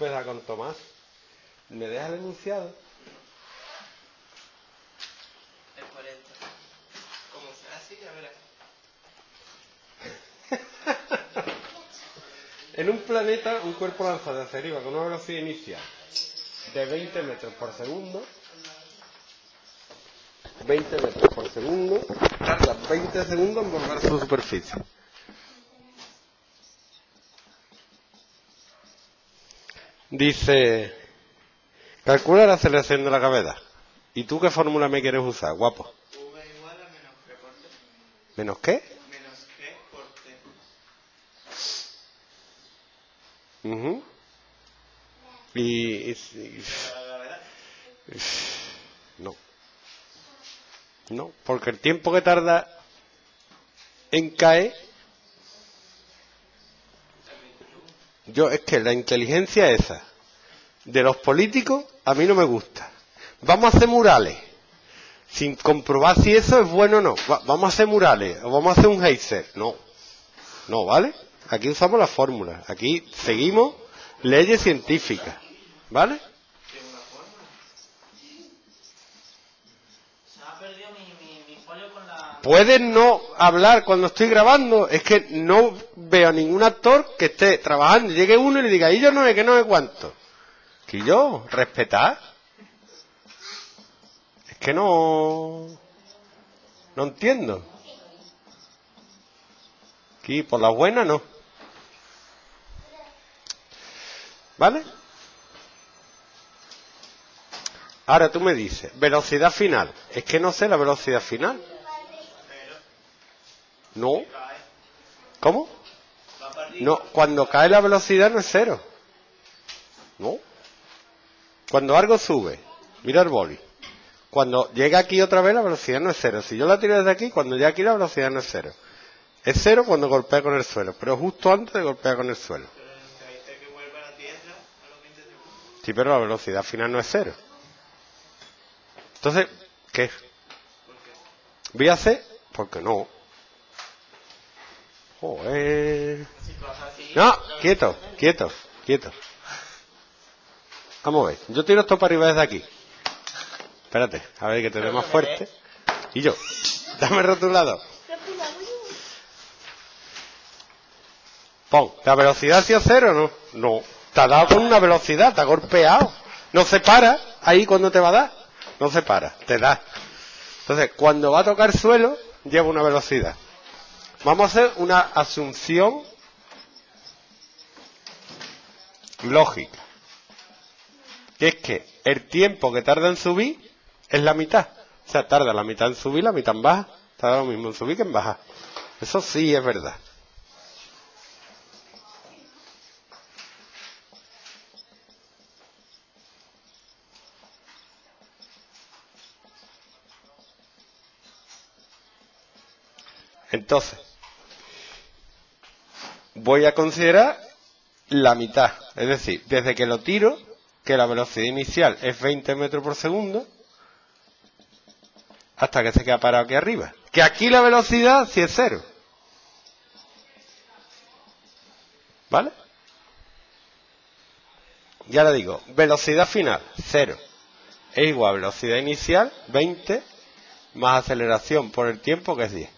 Empezar con Tomás. ¿Me dejas el enunciado? El 40. Como sea así, ya verás. En un planeta, un cuerpo lanzado hacia arriba con una velocidad inicial de 20 metros por segundo. 20 metros por segundo. Tarda 20 segundos en volver a su superficie. Dice, calcula la aceleración de la gravedad. ¿Y tú qué fórmula me quieres usar, guapo? V igual a menos G por T. ¿Menos qué? Menos G por T. No. No, porque el tiempo que tarda en caer... Yo, es que la inteligencia esa de los políticos a mí no me gusta. Vamos a hacer murales sin comprobar si eso es bueno o no. Vamos a hacer murales o vamos a hacer un geyser. No, ¿vale? Aquí usamos la fórmula. Aquí seguimos leyes científicas, ¿vale? ¿Puedes no hablar cuando estoy grabando? Es que no veo a ningún actor que esté trabajando. Llegue uno y le diga, y yo no sé qué, no sé cuánto. Que yo, respetar. Es que no entiendo. Aquí, por la buena, no. ¿Vale? Ahora tú me dices, velocidad final. Es que no sé la velocidad final. No. ¿Cómo? No, cuando cae la velocidad no es cero. No. Cuando algo sube, mira el boli. Cuando llega aquí otra vez la velocidad no es cero. Si yo la tiro desde aquí, cuando llega aquí la velocidad no es cero. Es cero cuando golpea con el suelo, pero justo antes de golpear con el suelo. Sí, pero la velocidad final no es cero. Entonces, ¿qué? Voy a hacer, porque no. Joder. No, quieto. Vamos a ver. Yo tiro esto para arriba desde aquí. Espérate, a ver que te dé más fuerte. Y yo, dame el rotulado. Pon, ¿la velocidad ha sido cero o no? No. Te ha dado con una velocidad, te ha golpeado. No se para. Ahí cuando te va a dar, no se para, te da. Entonces, cuando va a tocar suelo, lleva una velocidad. Vamos a hacer una asunción lógica, que es que el tiempo que tarda en subir es la mitad. O sea, tarda la mitad en subir, la mitad en baja. Tarda lo mismo en subir que en bajar. Eso sí es verdad. Entonces, voy a considerar la mitad, es decir, desde que lo tiro, que la velocidad inicial es 20 metros por segundo, hasta que se queda parado aquí arriba. Que aquí la velocidad sí es cero. ¿Vale? Ya le digo, velocidad final, cero. Es igual a velocidad inicial, 20, más aceleración por el tiempo, que es 10.